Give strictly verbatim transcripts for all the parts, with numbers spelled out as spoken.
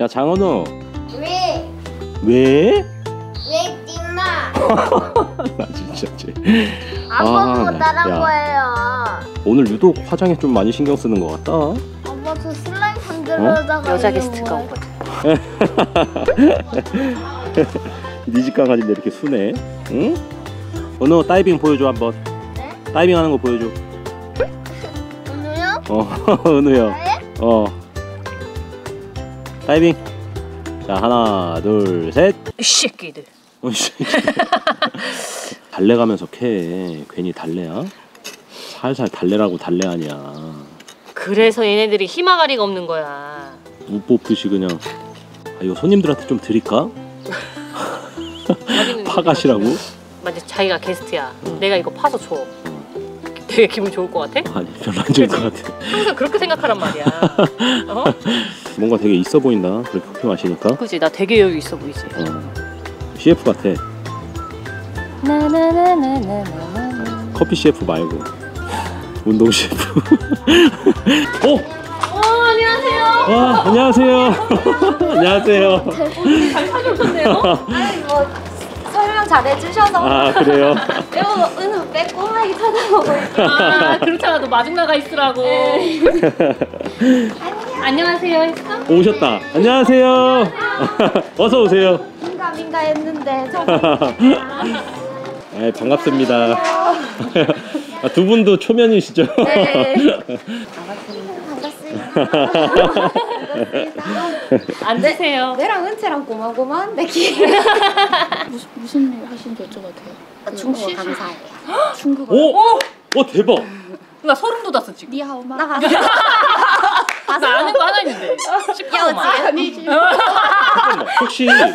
야 장은우. 왜? 왜? 왜 찐마? 나 진짜 쟤. 아빠도 따라한 아, 거예요. 오늘 유독 화장에 좀 많이 신경 쓰는 것 같다. 아빠 저 슬라임 만들려다가 어? 여자 게스트가 온 거지. 네 집 강아지인데 이렇게 순해. 응? 은우 다이빙 보여줘 한번. 네? 다이빙 하는 거 보여줘. 은우요? 어, 은우요. 네? 어. 다이빙. 자 하나 둘 셋. 이 새끼들. 어, 이 새끼들. 달래 가면서 캐. 괜히 달래야? 살살 달래라고 달래 아니야. 그래서 얘네들이 희망아리가 없는 거야. 못 뽑듯이 그냥. 아, 이거 손님들한테 좀 드릴까? 파가시라고? 맞아 자기가 게스트야. 응. 내가 이거 파서 줘. 응. 되게 기분 좋을 것 같아? 아니 별로 안 좋을 것 같아. 항상 그렇게 생각하란 말이야. 어? 뭔가 되게 있어 보인다. 그렇게 커피 마시니까. 그치 나 되게 여유 있어 보이지. 어. 씨에프 같아. 나나나나나나. 커피 씨에프 말고 운동 씨에프. 어? 안녕하세요. 아, 안녕하세요. 안녕하세요. 오늘 잘 찾아오셨네요. 아니 뭐 설명 잘 해주셔서. 아 그래요? 매우 은우 빼 꼬마이 찾아오고 있어요. 아 그렇잖아. 너 마중 나가 있으라고. 안녕하세요 했어? 오셨다. 안녕하세요. 어서 오세요. 민가 민가 했는데 아, 반갑습니다. 아, 두 분도 초면이시죠? 네. 앉으세요. 내랑 은채랑 고마고마한데 기회. 무슨 무슨 일 하시는지 여쭤봐도요? 아, 중국어 감사해요. 중국어. 오, 오 대박. 나 소름 돋았어 지금. 니하오마. 나, 나 아는 거 하나 있는데. 야오지. 혹시 네.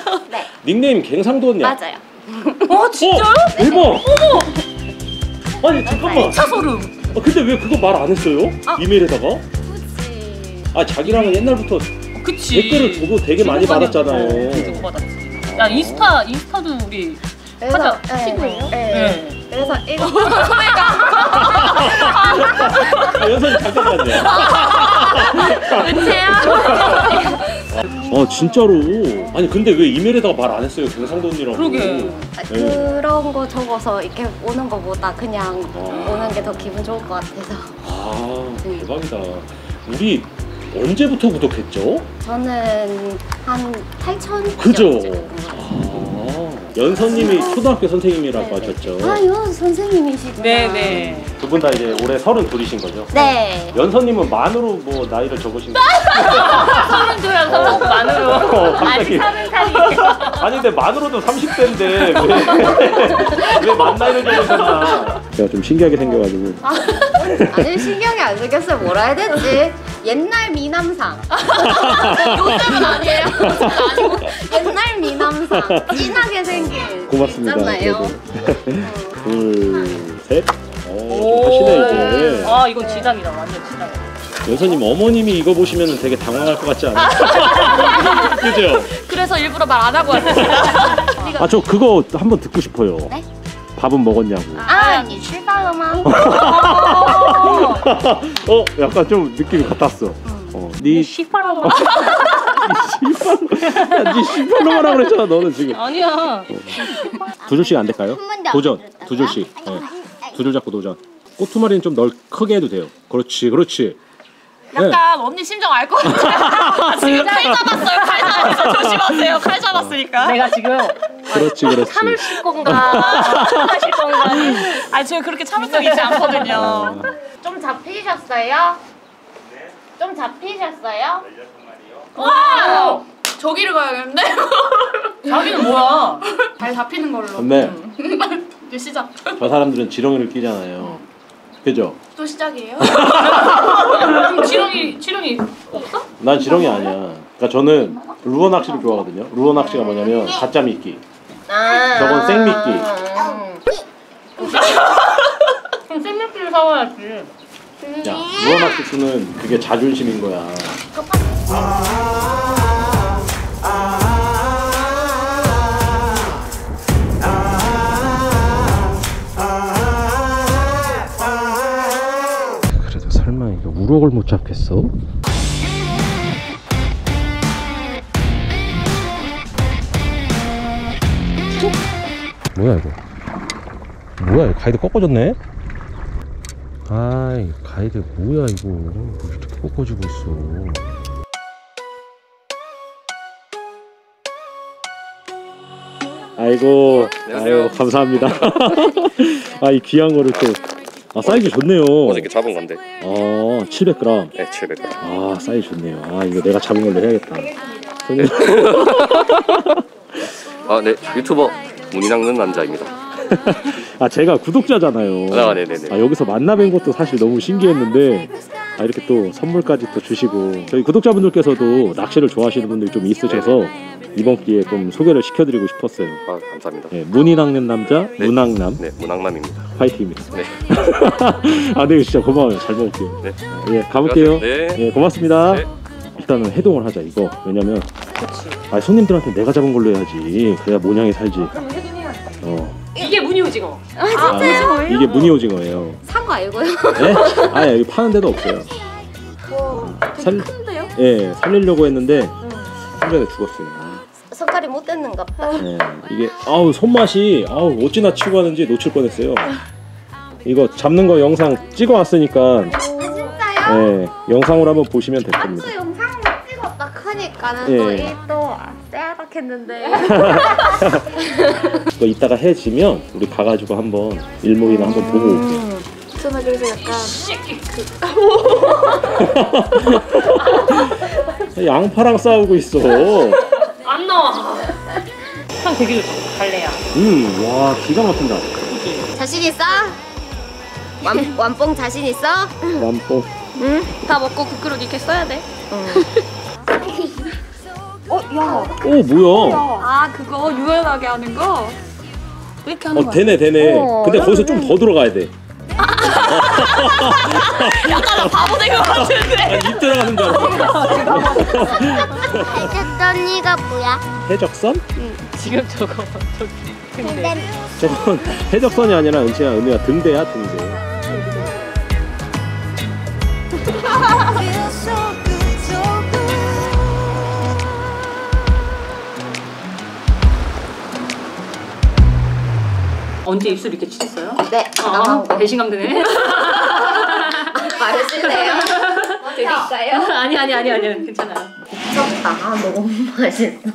닉네임 갱상도냐? 맞아요. 어 진짜요? 오, 대박. 어머. 아니 잠깐만. 차 소름. 아 근데 왜 그거 말 안 했어요? 아. 이메일에다가? 아 자기랑은 옛날부터 그치. 댓글을 주고 되게 많이 받았잖아요. 되게 받았지. 야 인스타 인스타도 우리 하자 친구예요. 네. 그래서 이거 소매가 연선이 잠깐만요. 은채야. 아 진짜로. 아니 근데 왜 이메일에다가 말 안 했어요? 경상도 언니라고. 그러게. 아, 그런 거 적어서 이렇게 오는 거보다 그냥 아. 오는 게 더 기분 좋을 것 같아서. 아 대박이다. 우리. 언제부터 구독했죠? 저는 한 팔천. 그죠? 아, 연선님이 초등학교 선생님이라고 네네. 하셨죠? 아, 연 선생님이시구나. 네네. 두 분 다 이제 올해 서른 둘이신 거죠? 네. 연선님은 만으로 뭐 나이를 적으신 거예요? 서른 둘이랑 서른 만으로. 어, 아직 서른 살이에요. 아니 근데 만으로도 삼십 대인데 왜, 왜 만 나이를 적으셨나? 제가 좀 신기하게 생겨가지고. 아니 신경이 안 생겼어요. 뭐라 해야 되지? 옛날 미남상. 요즘은 아니에요. 아니고 옛날 미남상. 진하게 생긴. 고맙습니다. 있잖아요. 둘, 셋. 오, 좀 하시네 이제. 아 이건 지담이다. 완전 지담. 연서님 어머님이 이거 보시면 되게 당황할 것 같지 않아요? 그죠? 그래서 일부러 말 안 하고 왔어요. 아 저 그거 한번 듣고 싶어요. 네? 밥은 먹었냐고. 아, 니 출발만. 어, 약간 좀 느낌이 같았어. 응. 어, 니 시팔로마. 니 시팔로마라고 그랬잖아, 너는 지금. 아니야. 두 줄씩 안 될까요? 도전. 두 줄씩. 네. 두 줄 잡고 도전. 꼬투마리는 좀 널 크게 해도 돼요. 그렇지, 그렇지. 약간 네. 언니 심정 알 것 같아요. 지금 칼 잡았어요. 칼 잡았어요. 조심하세요. 칼 잡았으니까. 내가 지금. 그렇지, 그렇지. 참을 건가? 참으실 건가? 아니, 저희 그렇게 참을성이 있지 않거든요. 좀 잡히셨어요? 네. 좀 잡히셨어요? 와! 저기를 가야겠는데? 자기는 뭐야? 잘 잡히는 걸로. 네. 이제 시작. 저 사람들은 지렁이를 끼잖아요. 그죠? 또 시작이에요? 그럼 지렁이, 지렁이 없어? 난 지렁이 아니야. 그러니까 저는 루어 낚시를 좋아하거든요. 루어 낚시가 뭐냐면 가짜 미끼. 아 저건 생미끼. 그럼 생미끼를 사와야지. 야, 루어 낚시 쓰는 그게 자존심인 거야. 그래도 설마 이거 우럭을 못 잡겠어? 뭐야 이거? 뭐야 이거 가이드 꺾어졌네? 아이 가이드 뭐야 이거? 왜 이렇게 꺾어지고 있어? 아이고, 아이고 감사합니다. 아, 이 귀한 거를 또. 아, 사이즈 좋네요. 어저께 잡은 건데. 아, 칠백 그램. 네, 칠백 그램. 아, 사이즈 좋네요. 아, 이거 내가 잡은 걸로 해야겠다. 네. 아, 네, 유튜버 문이 낚는 남자입니다. 아, 제가 구독자잖아요. 아, 네네네. 아, 여기서 만나뵌 것도 사실 너무 신기했는데, 아, 이렇게 또 선물까지 또 주시고, 저희 구독자분들께서도 낚시를 좋아하시는 분들이 좀 있으셔서 네네. 이번 기회에 좀 소개를 시켜드리고 싶었어요. 아, 감사합니다. 네, 문이 낚는 남자, 네. 문항남. 네, 문항남입니다. 화이팅입니다. 네. 아, 네, 진짜 고마워요. 잘 먹을게요. 네. 예, 가볼게요. 네. 예, 고맙습니다. 네. 일단은 해동을 하자, 이거. 왜냐면, 그치. 아, 손님들한테 내가 잡은 걸로 해야지. 그래야 모양이 살지. 어, 그럼 해동해야 돼. 어. 이게 문이 오징어. 아, 진짜요? 아, 이게 문이 오징어예요. 산 거 알고요? 네? 아, 여기 파는 데도 없어요. 와, 되게 큰데요? 예, 살리려고 했는데, 음. 한 번에 죽었어요. 손가락이 못 댔는가 봐. 네, 이게 아우 손맛이 아우 어찌나 치고 가는지 놓칠 뻔했어요. 이거 잡는 거 영상 찍어왔으니까. 아, 진짜요? 네, 영상으로 한번 보시면 될 겁니다. 아, 영상으로 찍었다 크니까 는 또 이 또 빼앗았겠는데. 이거 이따가 해지면 우리 가가지고 한번 일몰이나 한번 보고 올게요. 저는 그래서 약간 양파랑 싸우고 있어. 안 나와. 참 되게 좋다. 갈래야. 음, 와 기가 막힌다. 자신 있어? 완, 완뽕 자신 있어? 완뽕. 응? 다 먹고 국그릇 이렇게 써야 돼. 응. 어, 야. 오, 뭐야? 아, 그거 유연하게 하는 거? 왜 이렇게 하는 어, 거야? 되네, 되네. 어, 근데 거기서 좀 더 들어가야 돼. 약간 나 바보 된 것 같은데. 입 들어가는 줄 알았어. 해적선이가 뭐야? 해적선? 응. 지금 저거 저기 등대. 저건 해적선이 아니라 은채야, 은혜야 등대야 등대. 언제 입술 이렇게 칠했어요? 네. 아, 배신감 드네. 맛있네요. 드릴까요? 아니 아니 아니 아니 괜찮아요. 미쳤다. 너무 맛있어.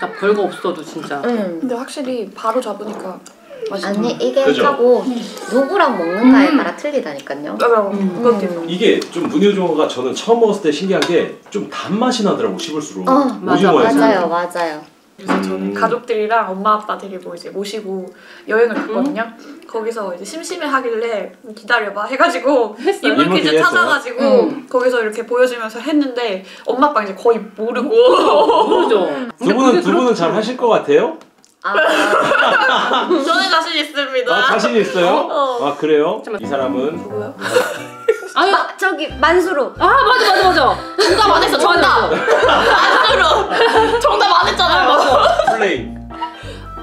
나 별거 없어도 진짜. 응. 근데 확실히 바로 잡으니까 맛있어. 아니 이게 그죠? 하고 누구랑 먹는가에 음. 따라 틀리다니까요. 음. 음. 이게 좀 문이 오징어가 저는 처음 먹었을 때 신기한 게 좀 단맛이 나더라고 씹을수록. 어, 맞아, 맞아요 맞아요. 그래서 저는 음. 가족들이랑 엄마 아빠 데리고 이제 모시고 여행을 갔거든요. 음? 거기서 이제 심심해 하길래 기다려봐 해가지고 인물 퀴즈 찾아가지고 음. 거기서 이렇게 보여주면서 했는데 엄마 아빠 이제 거의 모르고. 모르죠. 두 분은 두 분은 잘 하실 것 같아요? 아, 저는 자신 있습니다. 아, 자신 있어요? 어. 아 그래요? 잠깐만. 이 사람은 누구야? 아니 마, 저기 만수로. 아 맞아 맞아 맞아. 정답 안 했어. 정답. 만수로. 정답 안 했잖아요. 맞아. 플레이.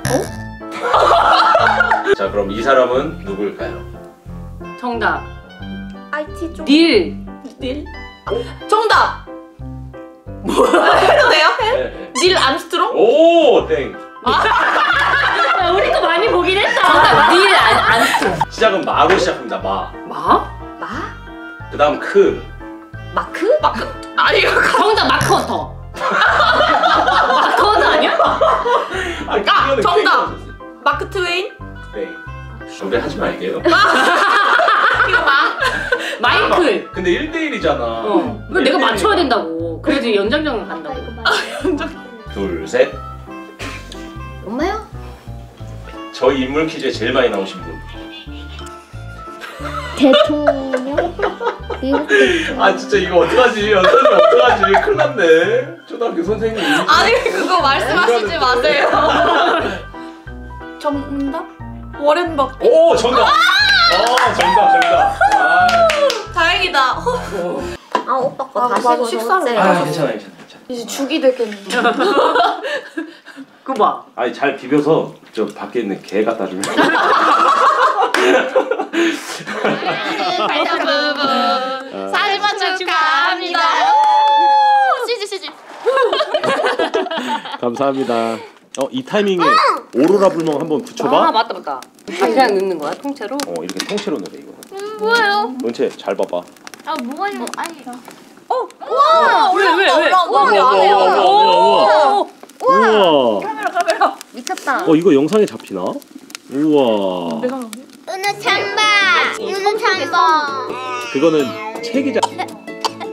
어? 자 그럼 이 사람은 누굴까요? 정답. 아이티 쪽. 닐. 닐? 아, 정답. 뭐야? 해도 돼요? 네. 닐 암스트롱? 오 땡. 아, 우리 거 많이 보긴 했다. 정답 닐 암스트롱. 시작은 마로 시작합니다. 마. 마? 마? 그 다음 크 마크? 마크? 아니 정답 마크허터. 마크허터 아니야? 아니, 아! 정답! 마크 트윈? 네 우리 하지 말게요. 이거 마 마이클. 아, 근데 일 대 일이잖아 어. 일 대 일. 내가 맞춰야 된다고. 그래야지 연장전을 간다고. 아, 연장... 둘, 셋 엄마요? 저희 인물 퀴즈에 제일 많이 나오신 분 대통령? 아 진짜 이거 어떡하지? 연선생 어떡하지? 큰일 났네. 초등학교 선생님. 아니 그거 말씀하시지 마세요. 정답? 월렌답. 오 정답! 아 정답 정답. 아, 다행이다. 아 오빠 거 다시 아, 식사를. 아 괜찮아 괜찮아. 이제 죽이 됐겠는데. 그거 봐. 아니 잘 비벼서 저 밖에 있는 개 갖다 주면. 발자 부부 사진만 축하합니다. 시지 시지. 감사합니다. 어 이 타이밍에. 오로라 불멍 한번 붙여봐. 아 맞다 맞다. 아, 그냥 넣는 거야 통째로? 어 이렇게 통째로 넣어 이거. 음 뭐예요? 은채 잘 봐봐. 아 뭐가 있는 거 아니. 어 우와 왜왜왜 올라온다 올라온다 우와 우와 카메라 카메라 미쳤다. 어 이거 영상에 잡히나? 우와. 내가 은우 참봐. 은우 참봐. 그거는 책이자.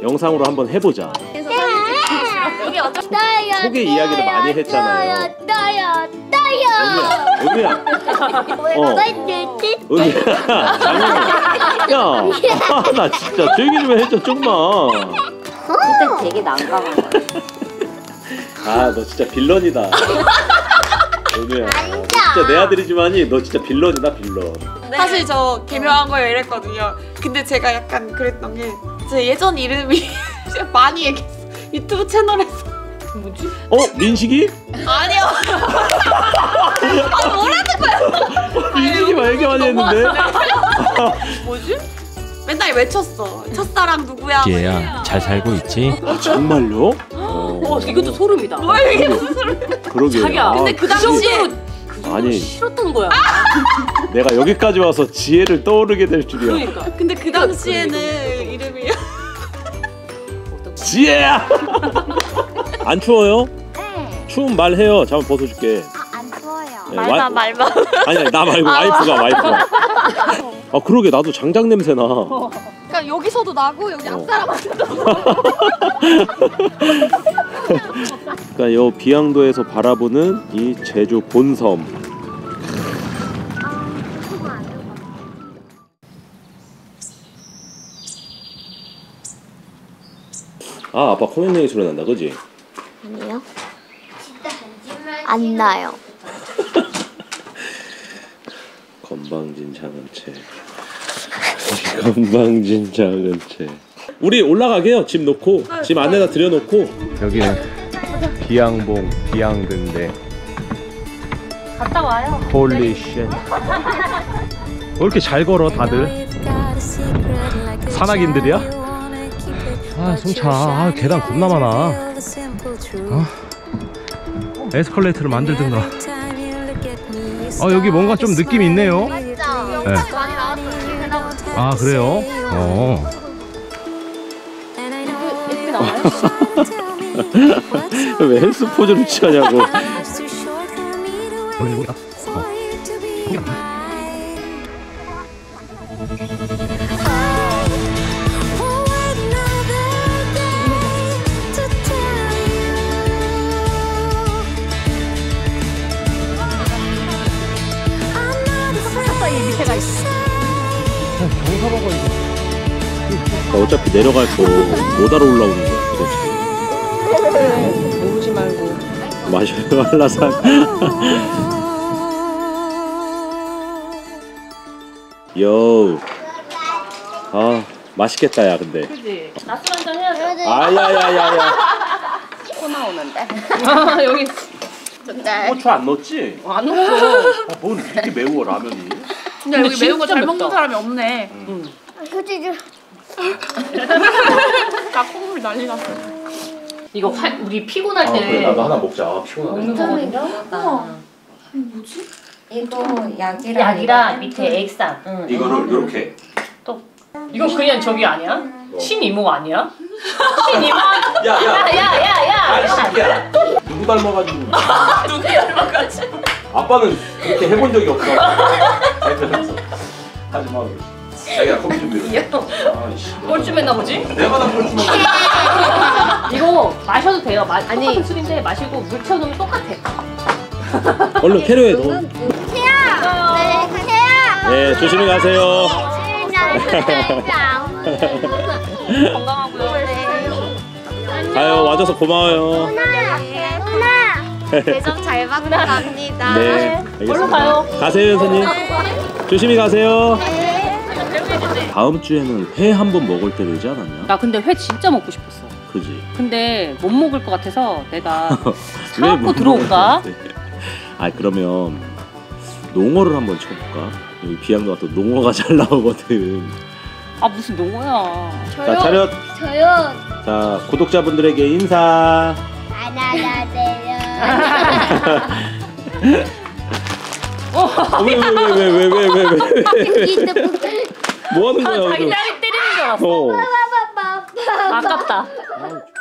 영상으로 한번 해보자. 소개 이야기를 많이 했잖아요. 떠요, 떠요. 은우야, 은우야. 야, 아, 나 진짜 조용히 좀 해줘, 좀만. 그때 되게 난감한 거야. 아, 너 진짜 빌런이다. 은우야, 진짜 내 아들이지만이 너 진짜 빌런이다, 빌런. 사실 저 개명한 거예요 이랬거든요. 근데 제가 약간 그랬던 게 제 예전 이름이 많이 얘기했어요. 유튜브 채널에서 뭐지? 어? 민식이? 아니요. 아 뭐라는 거야? 민식이 막 얘기 많이 했는데. 뭐지? 맨날 외쳤어. 첫사랑 누구야? 얘야 잘 살고 있지? 아, 정말요? 어, 어 이것도 소름이다. 왜 이게 무슨 소름이야? 그러게요. 자기야. 근데 그 당시에 아니 싫었던 거야. 내가 여기까지 와서 지혜를 떠오르게 될 줄이야. 그러니까. 근데 그 당시에는 이름이. 지혜야! 안 추워요? 응. 추운 말 해요. 잠깐 벗어줄게. 아, 안 추워요. 네, 말만 와이... 말만. 아니, 아니 나 말고 아, 와이프가 와이프가. 아 그러게 나도 장작 냄새 나. 어. 그러니까 여기서도 나고 여기 앞 사람한테도. 그러니까 요 비양도에서 바라보는 이 제주 본섬. 아, 그거 안 해요. 아, 아빠 코맹맹이 소리 난다, 그지? 아니요. 안 나요. 건방진 작은 채. 건방진 작은 채. 우리 올라가게요. 짐 놓고, 짐 안에다 들여놓고. 여기는 비양봉, 비양등대. 갔다 와요. 홀리 쉣. 왜 이렇게 잘 걸어, 다들? 산악인들이야? 아, 숨차. 아, 계단 겁나 많아. 어? 에스컬레이터를 만들든가. 아, 여기 뭔가 좀 느낌이 있네요. 네. 아, 그래요? 어. 왜 헬스 포즈를 취하냐고. 어차피 내려갈 거 못 알아 올라오는 거야. 모르지 말고 마셔요 할라산. 요. 아 맛있겠다 야 근데. 그지. 낮술 한잔 해야 돼. 아야야야야. 코나 오는데. 아 여기. 근데. 고추 안 넣었지? 안 넣었어. 아, 뭔 이렇게 매워 라면이. 근데 여기 매운 거 잘 먹는 사람이 없네. 응. 그지. 다 콧물 난리 났어. 이거 화, 우리 피곤할 때. 아, 그래, 나도 하나 먹자. 아, 피곤하네. 먹는 뭐지? 이거 약이랑. 약이랑 밑에 액상. 응, 이거를 이렇게. 또 이거 그냥 저기 아니야? 뭐. 신이모 아니야? 신이모. 야야야야야. 누구 닮아가지고? 누구 닮아가지고? 아빠는 그렇게 해본 적이 없어. 없어. 하지 마. 자기야 커피 좀 빌려. 꼴쯤 했나 보지? 내가 다 꼴쯤 했나. 이거 마셔도 돼요. 마, 아니 똑같은 술인데 마시고 물 채워놓으면 똑같아. 얼른 캐러에 넣어. 채야! 네, 채야! 네, 조심히 가세요. 건강하고요. 가요, 와줘서 고마워요. 누나! 배송 잘 받으랍니다. 네, 알겠습니다. 얼른 가요. 가세요, 선생님. 조심히 가세요. 다음 주에는 회 한 번 먹을 때 되지 않았냐? 나 근데 회 진짜 먹고 싶었어. 그지? 근데 못 먹을 것 같아서 내가 사갖고 들어올까? 아 그러면 농어를 한번 쳐볼까? 여기 비양도가 또 농어가 잘 나오거든. 아 무슨 농어야. 저요. 자 차렷. 저요. 자 구독자분들에게 인사. 안녕하세요. 왜왜왜왜왜왜왜왜뭐 하는 거야? 자기 딸을 때리는 줄 알았어. 아깝다.